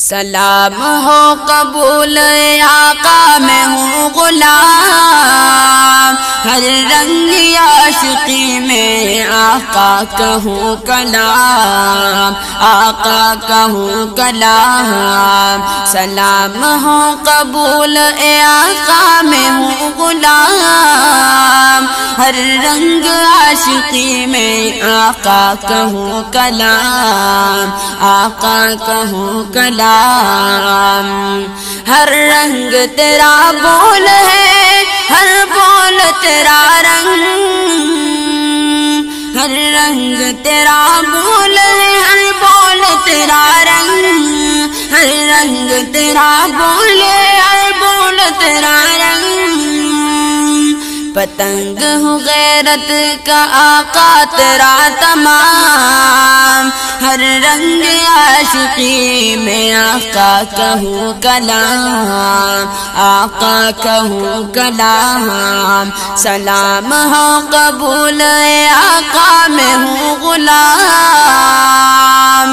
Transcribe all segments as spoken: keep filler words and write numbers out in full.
सलाम हो कबूल आका, मैं हूँ गुलाम हर रंग आशिकी में आका कहूँ कलाम, आका कहूँ कलाम। सलाम हो कबूल आका, मैं हूँ गुलाम हर रंग आशिकी में आका कहूँ कलाम, आका कहूँ कलाम। हर रंग तेरा बोल है, हर बोल तेरा रंग, हर रंग तेरा बोल है, हर बोल तेरा रंग, हर रंग तेरा बोल है, हर बोल तेरा रंग। पतंग हूँ गैरत का आका तेरा तमाम, हर रंग आशिकी में आका कहूँ कलाम, आका कहूँ कलाम। सलाम हो कबूल आका, मैं हूँ गुलाम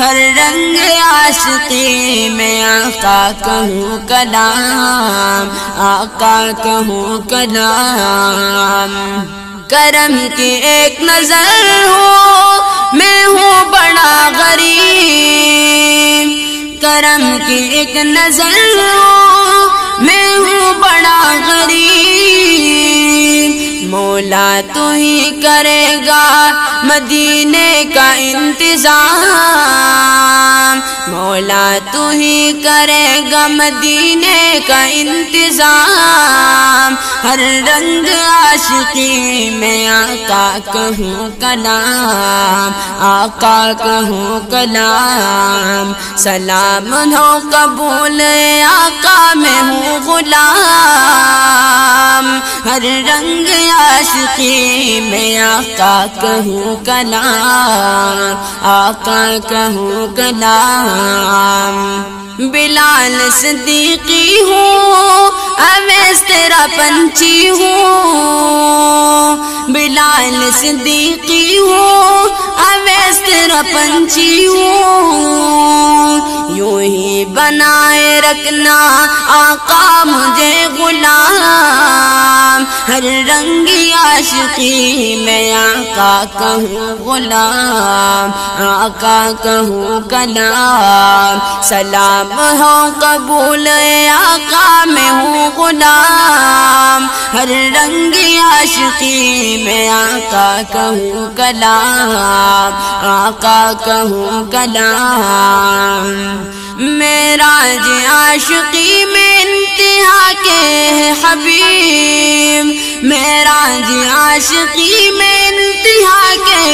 हर रंग आशिकी में आका कहूँ कलाम, आका कहूँ कलाम। करम की एक नजर हो, मैं हूँ बड़ा गरीब, करम की एक नजर हो, मैं हूँ बड़ा गरीब। मौला तू ही करेगा मदीने का इंतजाम, मौला तू ही करेगा मदीने का इंतजाम। हर रंग आशिकी में आका कहूँ कलाम, आका कहूँ कलाम। सलाम हो कबूल आका, मैं हूँ गुलाम हर रंग आशिकी में आका कहूँ कलाम, आका कहूँ कलाम। बिलाल सिद्दीकी हूँ, अवैस तेरा पंछी हूँ, बिलाल सिद्दीकी हूँ, अवैस तेरा पंछी हूँ। यूं ही बनाए रखना आका मुझे गुलाम, हर रंग आशिकी में आका कहूँ गुलाम, आका कहूँ कलाम। सलाम हो कबूल आका, मैं हूँ गुलाम हर रंग आशिकी में आका कहूँ कलाम, आका कहूँ कलाम। मेराज आशिकी में इंतहा के हबीब, मेराज आशिकी में इंतहा के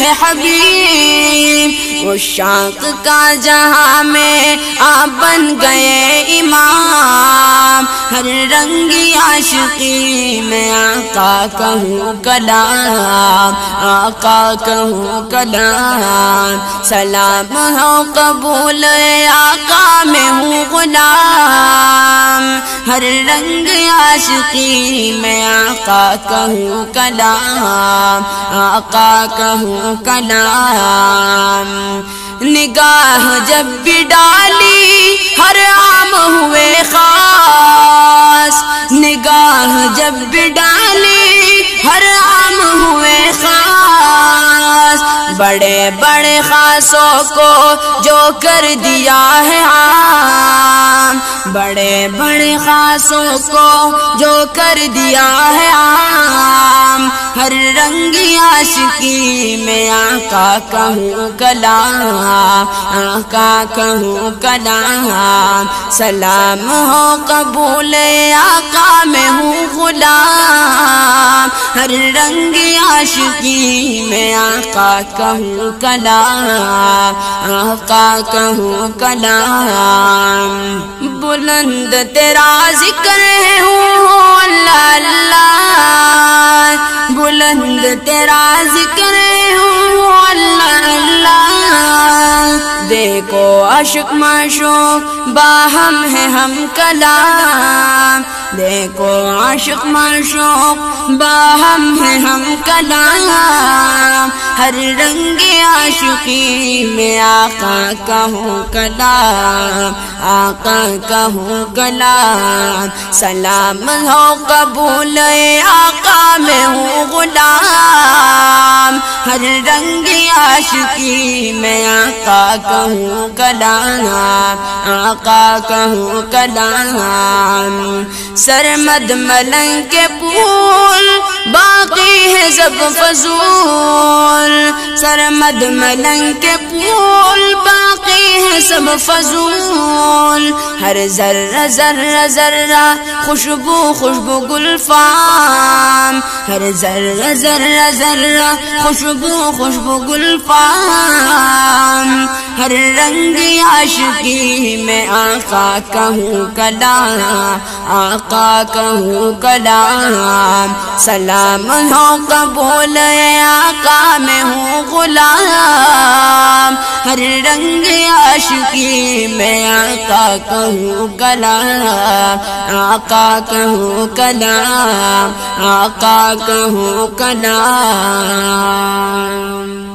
है हबीब। उशाक का जहां में आप बन गए इमाम, हर रंग आशिकी में आका कहूँ कलाम, आका कहूँ कलाम। सलाम हो कबूल आका, मैं हूँ गुलाम हर रंग आशिकी में आका कहूँ कलाम, आका कहूँ कलाम। निगाह जब भी डाली हर आम हुए खास, निगाह जब भी डाली हर आम हुए खास। बड़े बड़े खासों को जो कर दिया है आम, बड़े बड़े खासों को जो कर दिया है आम। हर रंग आशिकी में आका कहूँ कलाम, आका कहूँ कलाम। सलाम हो कबूल आका, मैं हूँ गुलाम हर रंग आशिकी में आका कहूँ कलाम, आका कहूँ कलाम। बुलंद तेरा जिक्र है हूँ अल्लाह अल्लाह, बुलंद तेरा जिक्र हूँ अल्लाह अल्लाह। देखो आशिक माशूक बाहम है हम कलाम, देखो आशिक माशूक बाहम है हम कलाम, हर रंगे आशिकी में आका का हूँ कलाम, आका का हूँ कलाम। सलाम हो कबूल आका में हूँ गुलाम, हर रंगे आशिकी में आका का हूँ कलाम, आका का हूँ कलाम। सरमद मलंग के फूल बाकी है सब फजूल, सरमद मलंग के फूल बाकी है सब फजूल। हर जर्रा जर्रा जर्रा खुशबू खुशबू गुलफाम, हर जर्रा जर्रा जर्रा खुशबू खुशबू गुलफाम। हर रंग आशिकी में आका कहूँ कलाम, आका कहूँ कलाम। सलाम हो कबूल आका मैं हूँ गुलाम, हर रंग आशिकी में आका कहूँ कलाम, आका कहूँ कलाम, आका कहूँ कलाम।